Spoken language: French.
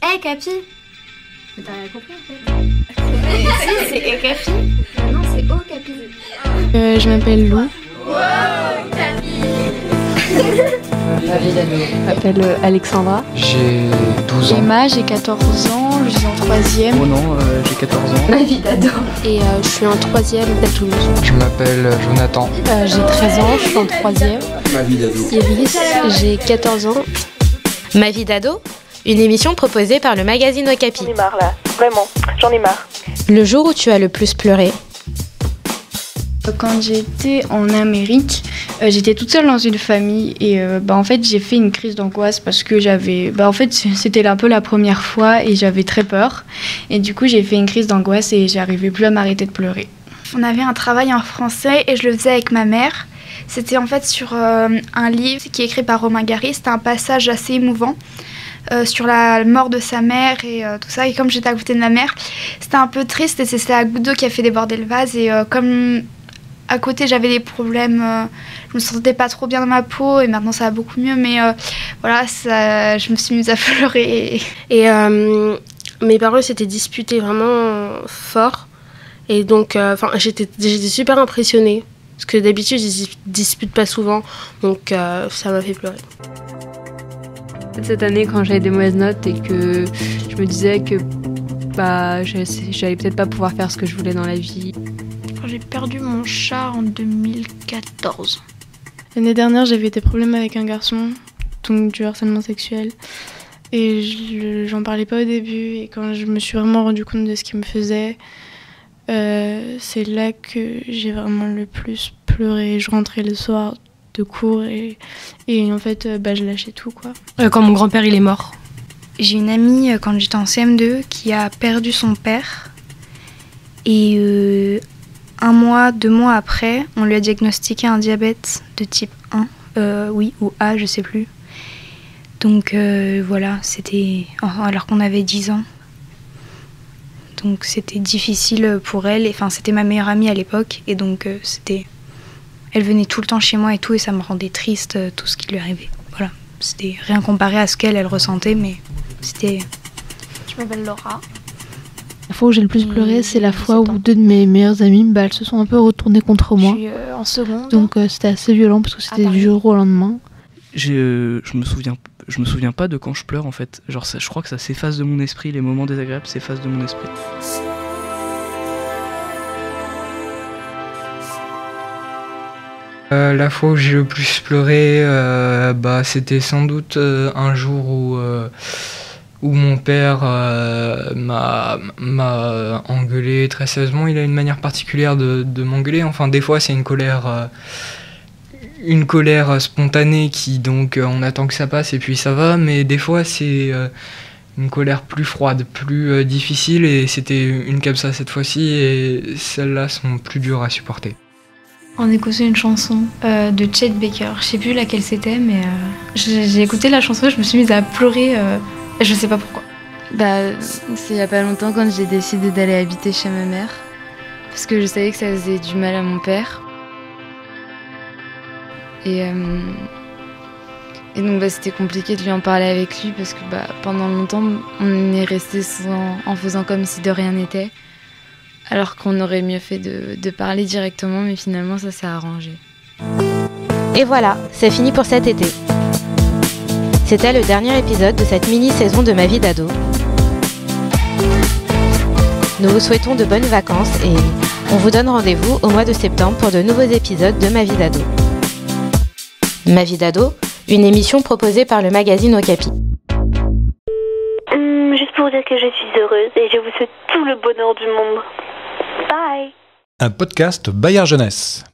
Hey, Capi! Mais t'as rien compris en fait. C'est Okapi. Non, c'est Okapi. Je m'appelle Lou. Wow, je m'appelle Alexandra. J'ai 12 ans. Emma, j'ai 14 ans. Je suis en 3ème. Oh non, j'ai 14 ans. Ma vie d'ado. Et je suis en 3ème à Toulouse. Je m'appelle Jonathan. J'ai 13 ans, je suis en 3ème. Ma vie d'ado. Iris, j'ai 14 ans. Ma vie d'ado? Une émission proposée par le magazine Okapi. J'en ai marre là, vraiment, j'en ai marre. Le jour où tu as le plus pleuré? Quand j'étais en Amérique, j'étais toute seule dans une famille et en fait j'ai fait une crise d'angoisse parce que j'avais, en fait c'était un peu la première fois et j'avais très peur et du coup j'ai fait une crise d'angoisse et j'arrivais plus à m'arrêter de pleurer. On avait un travail en français et je le faisais avec ma mère. C'était en fait sur un livre qui est écrit par Romain Gary, c'était un passage assez émouvant. Sur la mort de sa mère et tout ça. Et comme j'étais à côté de ma mère, c'était un peu triste et c'est la goutte d'eau qui a fait déborder le vase. Et comme à côté j'avais des problèmes, je me sentais pas trop bien dans ma peau et maintenant ça va beaucoup mieux. Mais voilà, ça, je me suis mise à pleurer. Et mes parents s'étaient disputés vraiment fort. Et donc j'étais super impressionnée. Parce que d'habitude ils disputent pas souvent. Donc ça m'a fait pleurer. Cette année, quand j'avais des mauvaises notes et que je me disais que j'allais peut-être pas pouvoir faire ce que je voulais dans la vie. Quand j'ai perdu mon chat en 2014. L'année dernière, j'avais des problèmes avec un garçon, donc du harcèlement sexuel. Et j'en parlais pas au début. Et quand je me suis vraiment rendu compte de ce qu'il me faisait, c'est là que j'ai vraiment le plus pleuré. Je rentrais le soir de cours et en fait je lâchais tout quoi. Quand mon grand-père il est mort. J'ai une amie quand j'étais en CM2 qui a perdu son père et un mois, 2 mois après on lui a diagnostiqué un diabète de type 1 ou A, je sais plus. Donc voilà, c'était alors qu'on avait 10 ans. Donc c'était difficile pour elle, enfin c'était ma meilleure amie à l'époque et donc c'était... Elle venait tout le temps chez moi et tout, et ça me rendait triste tout ce qui lui arrivait. Voilà, c'était rien comparé à ce qu'elle ressentait, mais c'était... Je m'appelle Laura. La fois où j'ai le plus pleuré, c'est la fois où 2 de mes meilleures amies elles se sont un peu retournées contre moi. Je suis en seconde. Donc c'était assez violent parce que c'était du jour au lendemain. Je me souviens pas de quand je pleure en fait. Genre ça, je crois que ça s'efface de mon esprit, les moments désagréables s'effacent de mon esprit. La fois où j'ai le plus pleuré, c'était sans doute un jour où mon père m'a engueulé très sérieusement. Il a une manière particulière de m'engueuler. Enfin, des fois, c'est une colère spontanée qui, donc, on attend que ça passe et puis ça va. Mais des fois, c'est une colère plus froide, plus difficile. Et c'était une comme ça cette fois-ci. Et celles-là sont plus dures à supporter. On écoutait une chanson de Chet Baker, je sais plus laquelle c'était, mais j'ai écouté la chanson et je me suis mise à pleurer, je sais pas pourquoi. C'est il y a pas longtemps quand j'ai décidé d'aller habiter chez ma mère, parce que je savais que ça faisait du mal à mon père. Et donc c'était compliqué de lui en parler avec lui, parce que pendant longtemps on est resté en faisant comme si de rien n'était. Alors qu'on aurait mieux fait de parler directement, mais finalement ça s'est arrangé. Et voilà, c'est fini pour cet été. C'était le dernier épisode de cette mini-saison de Ma vie d'ado. Nous vous souhaitons de bonnes vacances et on vous donne rendez-vous au mois de septembre pour de nouveaux épisodes de Ma vie d'ado. Ma vie d'ado, une émission proposée par le magazine Okapi. Juste pour dire que je suis heureuse et je vous souhaite tout le bonheur du monde. Bye. Un podcast Bayard Jeunesse.